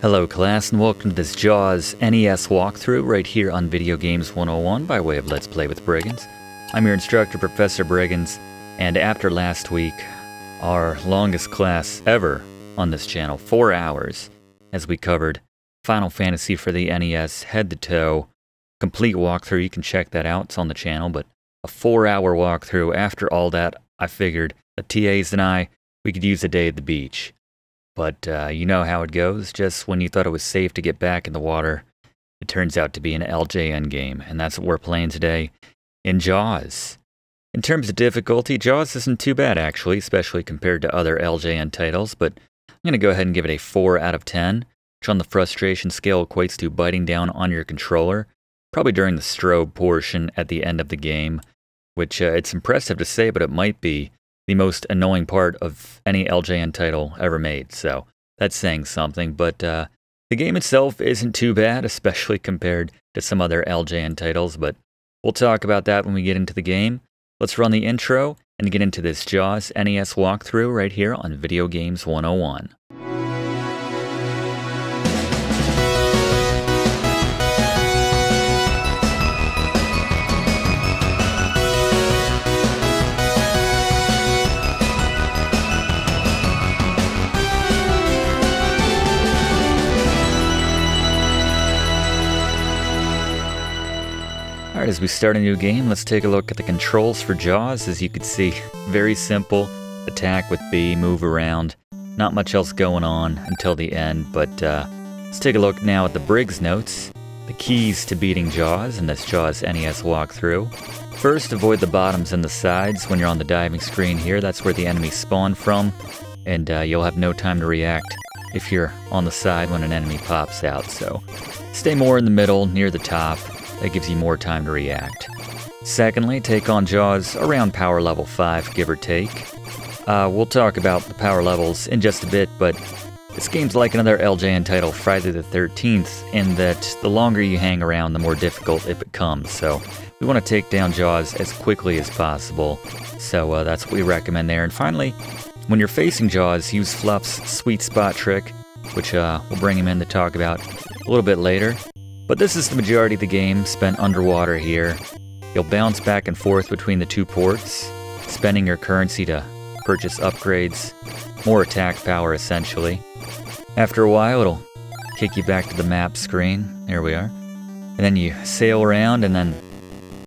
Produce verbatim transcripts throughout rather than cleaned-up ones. Hello class and welcome to this Jaws N E S walkthrough right here on Video Games one oh one by way of Let's Play with Briggins. I'm your instructor, Professor Briggins, and after last week, our longest class ever on this channel, four hours, as we covered Final Fantasy for the N E S head to toe, complete walkthrough. You can check that out, it's on the channel, but a four hour walkthrough. After all that, I figured the T As and I, we could use a day at the beach. But uh, you know how it goes, just when you thought it was safe to get back in the water, it turns out to be an L J N game, and that's what we're playing today in Jaws. In terms of difficulty, Jaws isn't too bad actually, especially compared to other L J N titles, but I'm going to go ahead and give it a four out of ten, which on the frustration scale equates to biting down on your controller, probably during the strobe portion at the end of the game, which uh, it's impressive to say, but it might be the most annoying part of any L J N title ever made, so that's saying something. But uh, the game itself isn't too bad, especially compared to some other L J N titles, but we'll talk about that when we get into the game. Let's run the intro and get into this Jaws N E S walkthrough right here on Video Games one oh one. Alright, as we start a new game, let's take a look at the controls for Jaws. As you can see, very simple. Attack with B, move around. Not much else going on until the end, but uh, let's take a look now at the Briggs notes. The keys to beating Jaws in this Jaws N E S walkthrough. First, avoid the bottoms and the sides when you're on the diving screen here. That's where the enemies spawn from, and uh, you'll have no time to react if you're on the side when an enemy pops out. So stay more in the middle, near the top. That gives you more time to react. Secondly, take on Jaws around power level five, give or take. Uh, we'll talk about the power levels in just a bit, but this game's like another L J N title, Friday the thirteenth, in that the longer you hang around, the more difficult it becomes. So we want to take down Jaws as quickly as possible, so uh, that's what we recommend there. And finally, when you're facing Jaws, use Fluff's sweet spot trick, which uh, we'll bring him in to talk about a little bit later. But this is the majority of the game spent underwater here. You'll bounce back and forth between the two ports, spending your currency to purchase upgrades, more attack power essentially. After a while it'll kick you back to the map screen, there we are, and then you sail around and then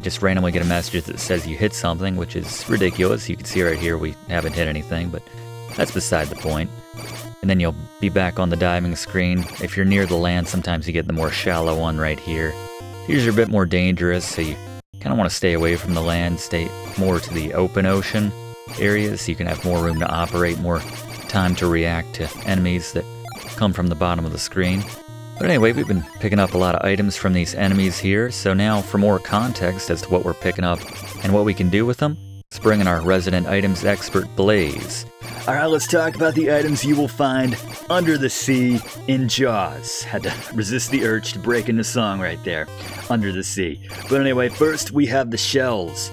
just randomly get a message that says you hit something, which is ridiculous. You can see right here we haven't hit anything, but that's beside the point. And then you'll be back on the diving screen. If you're near the land, sometimes you get the more shallow one right here. These are a bit more dangerous, so you kind of want to stay away from the land, stay more to the open ocean areas so you can have more room to operate, more time to react to enemies that come from the bottom of the screen. But anyway, we've been picking up a lot of items from these enemies here, so now for more context as to what we're picking up and what we can do with them, let's bring in our resident items expert, Blaze. Alright, let's talk about the items you will find under the sea in Jaws. Had to resist the urge to break into song right there, under the sea. But anyway, first we have the shells.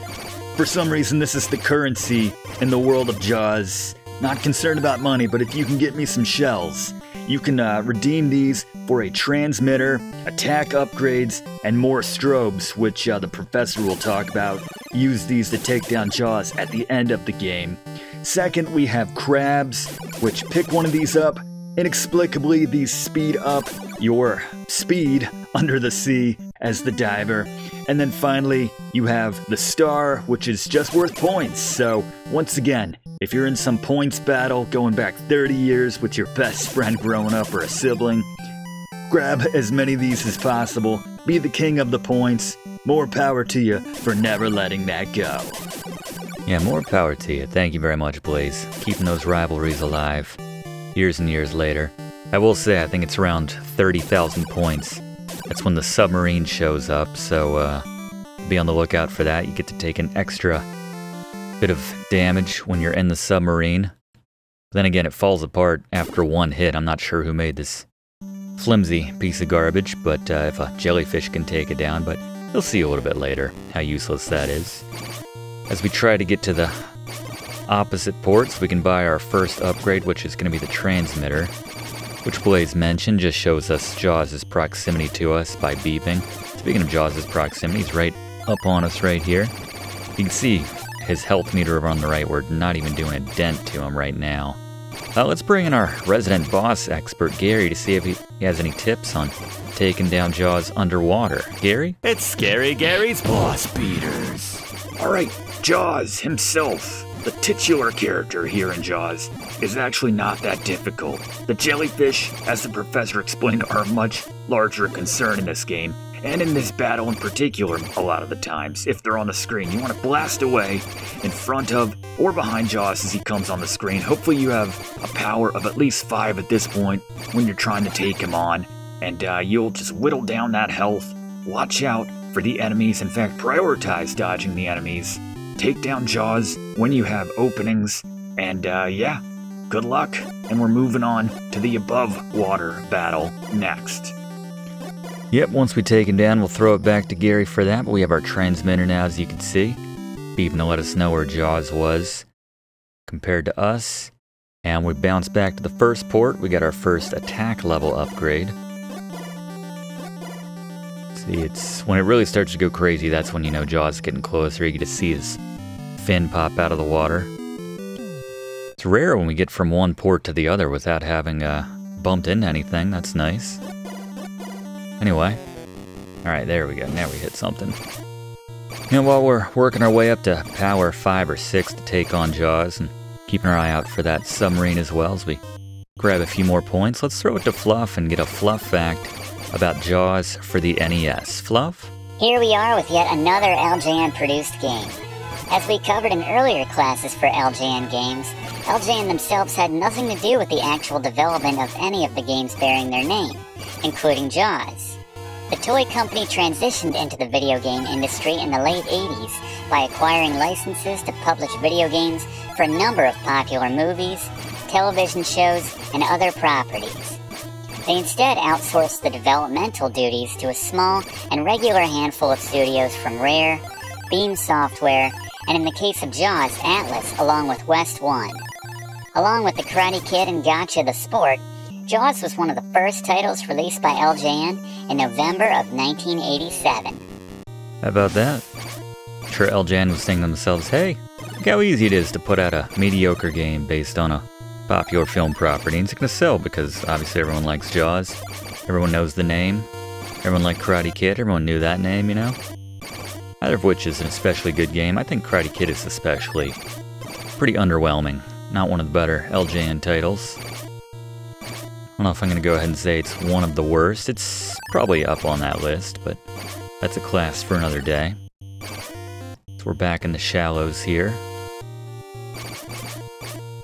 For some reason, this is the currency in the world of Jaws. Not concerned about money, but if you can get me some shells, you can uh, redeem these for a transmitter, attack upgrades, and more strobes, which uh, the professor will talk about. Use these to take down Jaws at the end of the game. Second, we have crabs, which pick one of these up. Inexplicably, these speed up your speed under the sea as the diver. And then finally, you have the star, which is just worth points. So once again, if you're in some points battle going back thirty years with your best friend growing up or a sibling, grab as many of these as possible. Be the king of the points. More power to you for never letting that go. Yeah, more power to you. Thank you very much, Blaze. Keeping those rivalries alive years and years later. I will say, I think it's around thirty thousand points. That's when the submarine shows up, so uh, be on the lookout for that. You get to take an extra bit of damage when you're in the submarine. Then again, it falls apart after one hit. I'm not sure who made this flimsy piece of garbage, but uh, if a jellyfish can take it down, but you'll see a little bit later how useless that is. As we try to get to the opposite ports, we can buy our first upgrade, which is going to be the transmitter. which Blaze mentioned just shows us Jaws' proximity to us by beeping. Speaking of Jaws' proximity, he's right up on us right here. You can see his health meter over on the right. We're not even doing a dent to him right now. Uh, let's bring in our resident boss expert, Gary, to see if he has any tips on taking down Jaws underwater. Gary? It's Scary Gary's Boss Beaters. All right, Jaws himself, the titular character here in Jaws, is actually not that difficult. The jellyfish, as the professor explained, are a much larger concern in this game, and in this battle in particular a lot of the times. If they're on the screen, you want to blast away in front of or behind Jaws as he comes on the screen. Hopefully you have a power of at least five at this point when you're trying to take him on, and uh, you'll just whittle down that health. Watch out for the enemies. In fact, prioritize dodging the enemies. Take down Jaws when you have openings, and uh, yeah, good luck. And we're moving on to the above water battle next. Yep, once we take him down, we'll throw it back to Gary for that, but we have our transmitter now, as you can see, beeping to let us know where Jaws was compared to us. And we bounce back to the first port. We got our first attack level upgrade. See, it's when it really starts to go crazy, that's when you know Jaws is getting closer. You get to see his fin pop out of the water. It's rare when we get from one port to the other without having uh, bumped into anything. That's nice. Anyway, alright, there we go, now we hit something. And while we're working our way up to power five or six to take on Jaws, and keeping our eye out for that submarine as well as we grab a few more points, let's throw it to Fluff and get a Fluff fact about Jaws for the N E S. Fluff? Here we are with yet another L J N-produced game. As we covered in earlier classes for L J N games, L J N themselves had nothing to do with the actual development of any of the games bearing their name, including Jaws. The toy company transitioned into the video game industry in the late eighties by acquiring licenses to publish video games for a number of popular movies, television shows, and other properties. They instead outsourced the developmental duties to a small and regular handful of studios from Rare, Beam Software, and in the case of Jaws, Atlas, along with West One. Along with The Karate Kid and Gotcha the Sport, Jaws was one of the first titles released by L J N in November of nineteen eighty-seven. How about that? I'm sure L J N was saying to themselves, hey, look how easy it is to put out a mediocre game based on a popular film property, and it's gonna sell because obviously everyone likes Jaws, everyone knows the name, everyone liked Karate Kid, everyone knew that name, you know? Neither of which is an especially good game. I think Karate Kid is especially pretty underwhelming, not one of the better L J N titles. I don't know if I'm going to go ahead and say it's one of the worst. It's probably up on that list, but that's a class for another day. So we're back in the shallows here.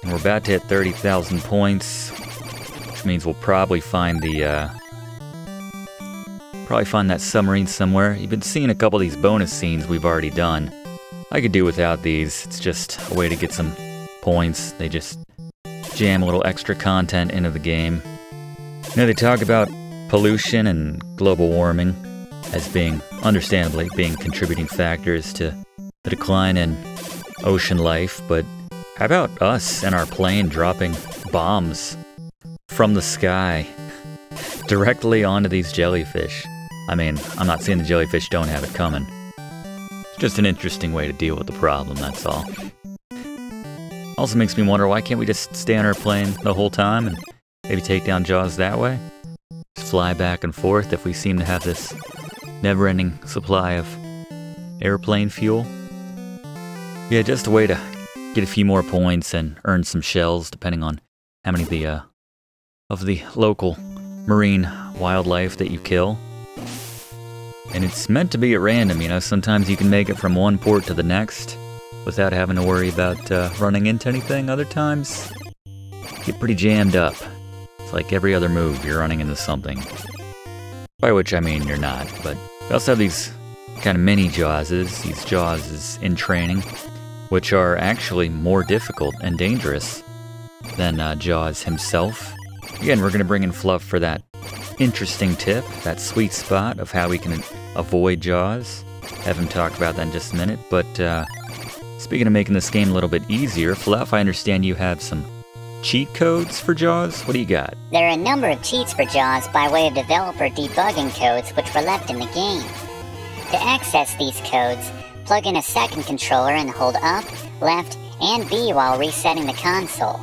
And we're about to hit thirty thousand points, which means we'll probably find the, uh... probably find that submarine somewhere. You've been seeing a couple of these bonus scenes we've already done. I could do without these. It's just a way to get some points. They just jam a little extra content into the game. You know, they talk about pollution and global warming as being, understandably, being contributing factors to the decline in ocean life, but how about us and our plane dropping bombs from the sky directly onto these jellyfish? I mean, I'm not saying the jellyfish don't have it coming. It's just an interesting way to deal with the problem, that's all. Also makes me wonder, why can't we just stay on our plane the whole time and maybe take down Jaws that way? Just fly back and forth if we seem to have this never-ending supply of airplane fuel. Yeah, just a way to get a few more points and earn some shells, depending on how many of the, uh, of the local marine wildlife that you kill. And it's meant to be at random, you know, sometimes you can make it from one port to the next without having to worry about uh, running into anything. Other times, you get pretty jammed up. It's like every other move, you're running into something. By which I mean you're not, but we also have these kind of mini Jawses, these Jawses in training, which are actually more difficult and dangerous than uh, Jaws himself. Again, we're going to bring in Fluff for that interesting tip, that sweet spot of how we can avoid Jaws. Have him talk about that in just a minute, but uh, speaking of making this game a little bit easier, Fluff, I understand you have some cheat codes for JAWS? What do you got? There are a number of cheats for JAWS by way of developer debugging codes which were left in the game. To access these codes, plug in a second controller and hold up, left, and B while resetting the console.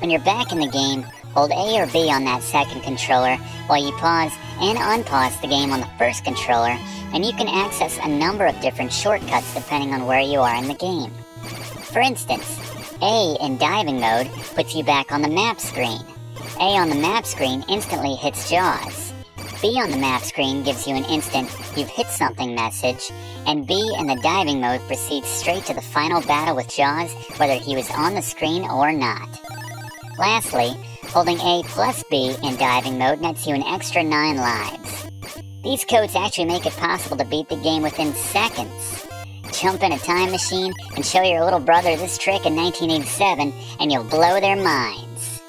When you're back in the game, hold A or B on that second controller while you pause and unpause the game on the first controller, and you can access a number of different shortcuts depending on where you are in the game. For instance, A in diving mode puts you back on the map screen. A on the map screen instantly hits JAWS. B on the map screen gives you an instant "you've hit something" message, and B in the diving mode proceeds straight to the final battle with JAWS whether he was on the screen or not. Lastly, holding A plus B in diving mode nets you an extra nine lives. These codes actually make it possible to beat the game within seconds. Jump in a time machine and show your little brother this trick in nineteen eighty-seven and you'll blow their minds.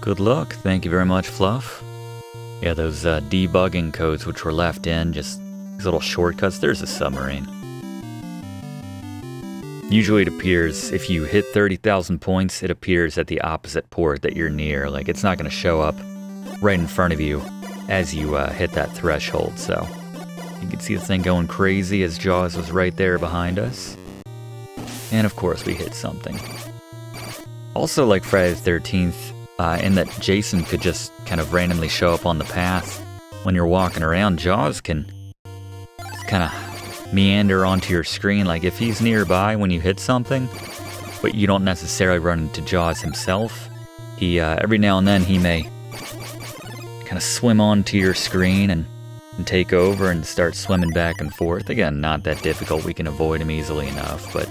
Good luck. Thank you very much, Fluff. Yeah, those uh, debugging codes which were left in, just these little shortcuts. There's a submarine. Usually it appears, if you hit thirty thousand points, it appears at the opposite port that you're near. Like, it's not going to show up right in front of you as you uh, hit that threshold, so... You can see the thing going crazy as JAWS was right there behind us. And of course we hit something. Also, like Friday the thirteenth, uh, in that Jason could just kind of randomly show up on the path when you're walking around, JAWS can kind of... meander onto your screen, like if he's nearby when you hit something, but you don't necessarily run into JAWS himself. He, uh, every now and then he may kind of swim onto your screen and, and take over and start swimming back and forth. Again, not that difficult, we can avoid him easily enough, but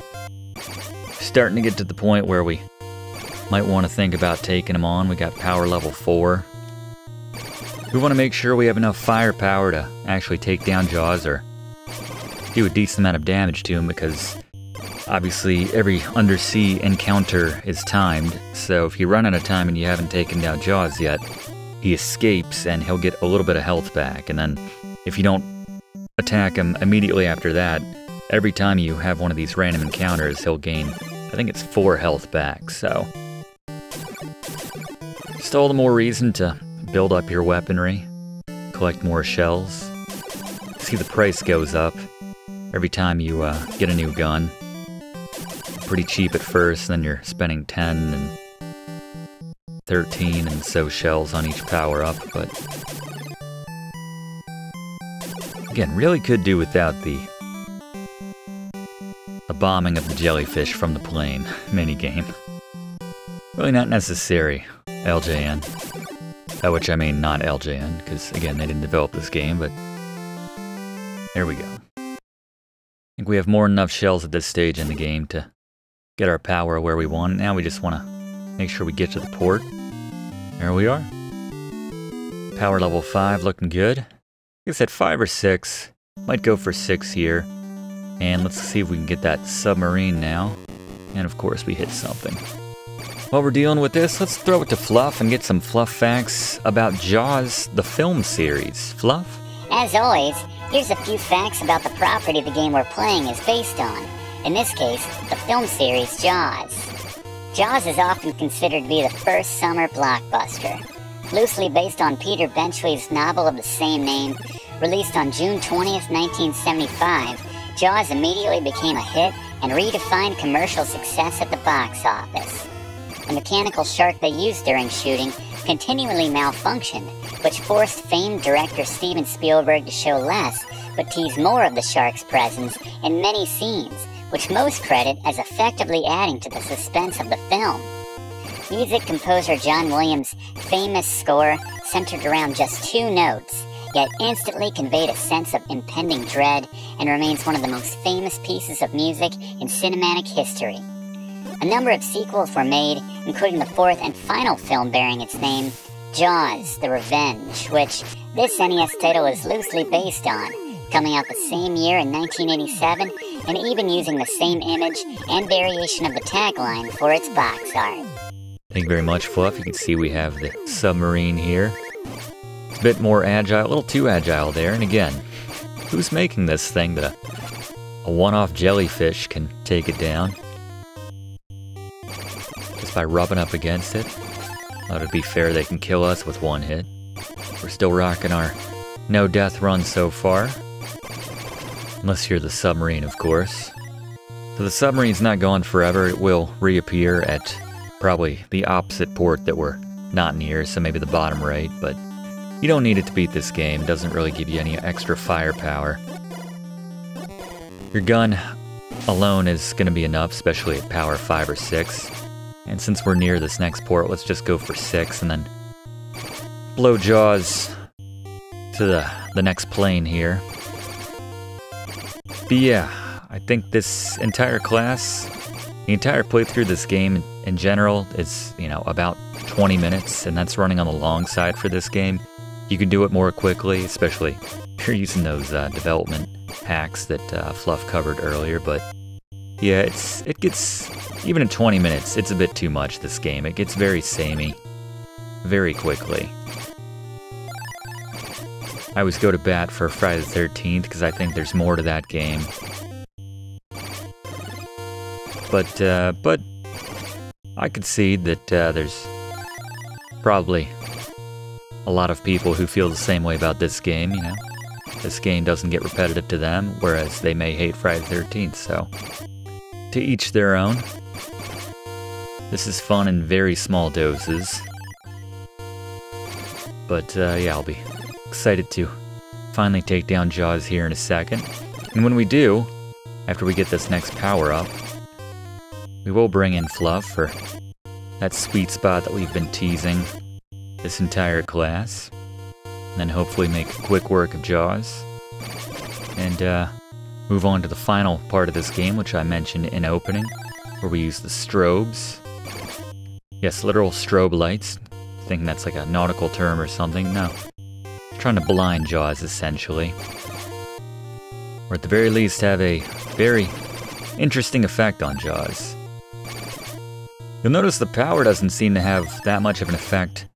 starting to get to the point where we might want to think about taking him on. We got power level four. We want to make sure we have enough firepower to actually take down JAWS or do a decent amount of damage to him, because obviously every undersea encounter is timed, so if you run out of time and you haven't taken down JAWS yet, he escapes and he'll get a little bit of health back, and then if you don't attack him immediately after that, every time you have one of these random encounters, he'll gain, I think it's four health back, so... Just all the more reason to build up your weaponry, collect more shells, see the price goes up every time you uh, get a new gun. Pretty cheap at first, then you're spending ten and thirteen and so shells on each power-up, but... Again, really could do without the... the bombing of the jellyfish from the plane minigame. Really not necessary, L J N. By which I mean not L J N, because again, they didn't develop this game, but... There we go. I think we have more than enough shells at this stage in the game to get our power where we want. Now we just want to make sure we get to the port. There we are. Power level five, looking good. I guess at five or six, might go for six here. And let's see if we can get that submarine now. And of course we hit something. While we're dealing with this, let's throw it to Fluff and get some Fluff facts about JAWS, the film series. Fluff? As always, here's a few facts about the property the game we're playing is based on. In this case, the film series JAWS. JAWS is often considered to be the first summer blockbuster. Loosely based on Peter Benchley's novel of the same name, released on June twentieth, nineteen seventy-five, JAWS immediately became a hit and redefined commercial success at the box office. The mechanical shark they used during shooting continually malfunctioned, which forced famed director Steven Spielberg to show less, but tease more of the shark's presence in many scenes, which most credit as effectively adding to the suspense of the film. Music composer John Williams' famous score centered around just two notes, yet instantly conveyed a sense of impending dread and remains one of the most famous pieces of music in cinematic history. A number of sequels were made, including the fourth and final film bearing its name, JAWS: The Revenge, which this N E S title is loosely based on, coming out the same year in nineteen eighty-seven, and even using the same image and variation of the tagline for its box art. Thank you very much, Fluff. You can see we have the submarine here. It's a bit more agile, a little too agile there, and again, who's making this thing that a, a one-off jellyfish can take it down? just by rubbing up against it. Though to be fair, they can kill us with one hit. We're still rocking our no-death run so far. Unless you're the submarine, of course. So the submarine's not gone forever. It will reappear at probably the opposite port that we're not near, so maybe the bottom right, but you don't need it to beat this game. It doesn't really give you any extra firepower. Your gun alone is going to be enough, especially at power five or six. And since we're near this next port, let's just go for six and then blow jaws to the, the next plane here. But yeah, I think this entire class, the entire playthrough of this game in general is, you know, about twenty minutes, and that's running on the long side for this game. You can do it more quickly, especially if you're using those uh, development hacks that uh, Fluff covered earlier, but yeah, it's it gets, even in twenty minutes, it's a bit too much, this game. It gets very samey, very quickly. I always go to bat for Friday the thirteenth, because I think there's more to that game. But, uh, but, I could see that uh, there's probably a lot of people who feel the same way about this game, you know? This game doesn't get repetitive to them, whereas they may hate Friday the thirteenth, so to each their own. This is fun in very small doses. But uh, yeah, I'll be excited to finally take down Jaws here in a second. And when we do, after we get this next power-up, we will bring in Fluff for that sweet spot that we've been teasing this entire class. And then hopefully make quick work of Jaws, and uh, move on to the final part of this game, which I mentioned in opening, where we use the strobes. Yes, literal strobe lights. I think that's like a nautical term or something. No, I'm trying to blind Jaws, essentially. Or at the very least have a very interesting effect on Jaws. You'll notice the power doesn't seem to have that much of an effect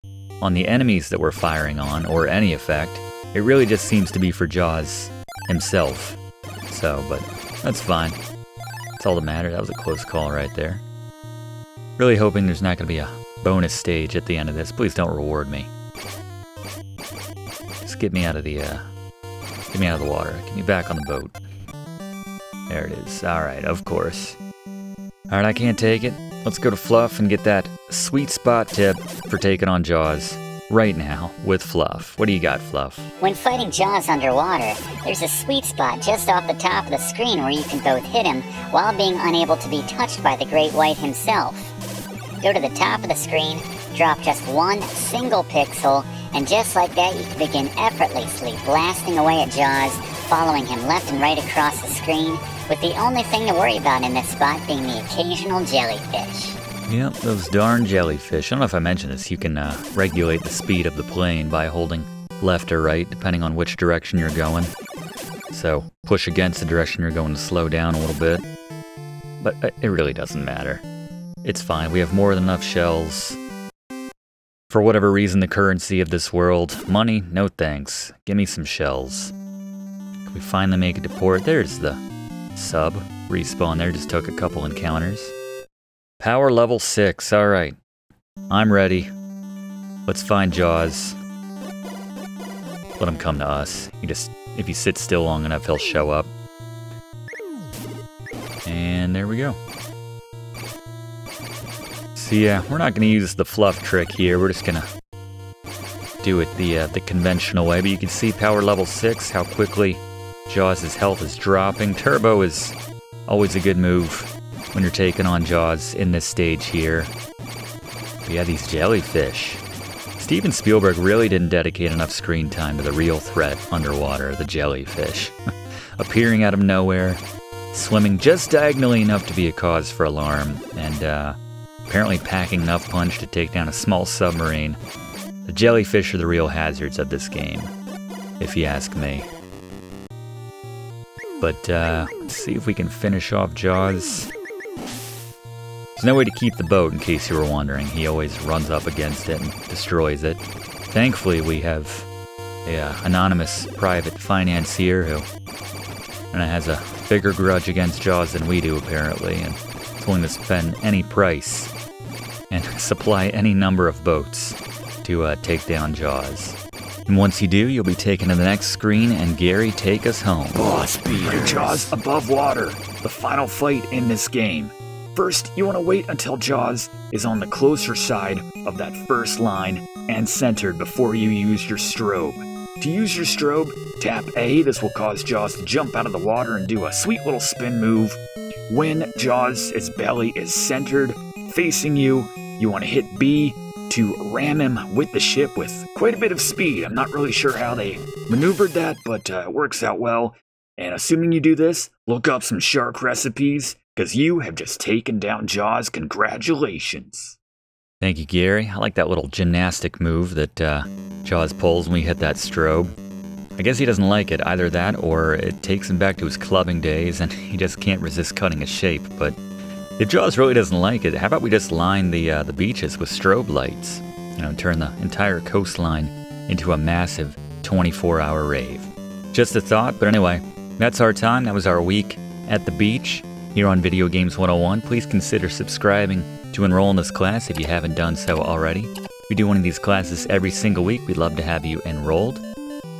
on the enemies that we're firing on, or any effect. It really just seems to be for Jaws himself. So, but that's fine. That's all that matters. That was a close call right there. Really hoping there's not going to be a bonus stage at the end of this. Please don't reward me. Just get me out of the, uh, get me out of the water. Get me back on the boat. There it is. Alright, of course. Alright, I can't take it. Let's go to Fluff and get that sweet spot tip for taking on Jaws right now with Fluff. What do you got, Fluff? When fighting Jaws underwater, there's a sweet spot just off the top of the screen where you can both hit him while being unable to be touched by the Great White himself. Go to the top of the screen, drop just one single pixel, and just like that you can begin effortlessly blasting away at Jaws, following him left and right across the screen, with the only thing to worry about in this spot being the occasional jellyfish. Yep, those darn jellyfish. I don't know if I mentioned this, you can uh, regulate the speed of the plane by holding left or right, depending on which direction you're going. So, push against the direction you're going to slow down a little bit. But uh, it really doesn't matter. It's fine, we have more than enough shells. For whatever reason, the currency of this world. Money? No thanks. Give me some shells. Can we finally make it to port? There's the sub. Respawn there, just took a couple encounters. Power level six, alright. I'm ready. Let's find Jaws. Let him come to us. He just, if he sits still long enough, he'll show up. And there we go. So yeah, we're not gonna use the Fluff trick here, we're just gonna do it the, uh, the conventional way, but you can see power level six, how quickly Jaws' health is dropping. Turbo is always a good move when you're taking on Jaws in this stage here. But yeah, these jellyfish. Steven Spielberg really didn't dedicate enough screen time to the real threat underwater, the jellyfish. Appearing out of nowhere, swimming just diagonally enough to be a cause for alarm, and uh, apparently packing enough punch to take down a small submarine. The jellyfish are the real hazards of this game, if you ask me. But uh, let's see if we can finish off Jaws. There's no way to keep the boat, in case you were wondering. He always runs up against it and destroys it. Thankfully, we have a uh, anonymous private financier who and has a bigger grudge against Jaws than we do, apparently, and is willing to spend any price and supply any number of boats to uh, take down Jaws. And once you do, you'll be taken to the next screen and Gary, take us home. Boss beaters. Jaws Above Water, the final fight in this game. First, you want to wait until Jaws is on the closer side of that first line and centered before you use your strobe. To use your strobe, tap A. This will cause Jaws to jump out of the water and do a sweet little spin move. When Jaws' belly is centered, facing you, you want to hit B to ram him with the ship with quite a bit of speed. I'm not really sure how they maneuvered that, but uh, it works out well. And assuming you do this, look up some shark recipes, because you have just taken down Jaws. Congratulations. Thank you, Gary. I like that little gymnastic move that uh, Jaws pulls when we hit that strobe. I guess he doesn't like it, either that or it takes him back to his clubbing days and he just can't resist cutting a shape. But if Jaws really doesn't like it, how about we just line the, uh, the beaches with strobe lights? You know, turn the entire coastline into a massive twenty-four hour rave. Just a thought, but anyway, that's our time. That was our week at the beach here on Video Games one oh one. Please consider subscribing to enroll in this class if you haven't done so already. We do one of these classes every single week. We'd love to have you enrolled.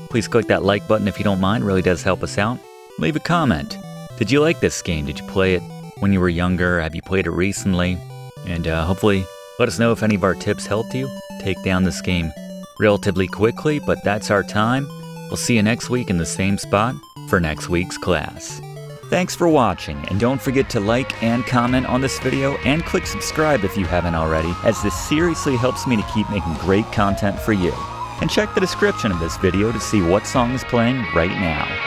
Please click that like button if you don't mind. It really does help us out. Leave a comment. Did you like this game? Did you play it when you were younger? Have you played it recently? And uh, hopefully let us know if any of our tips helped you take down this game relatively quickly. But that's our time. We'll see you next week in the same spot for next week's class. Thanks for watching, and don't forget to like and comment on this video and click subscribe if you haven't already, as this seriously helps me to keep making great content for you. And check the description of this video to see what song is playing right now.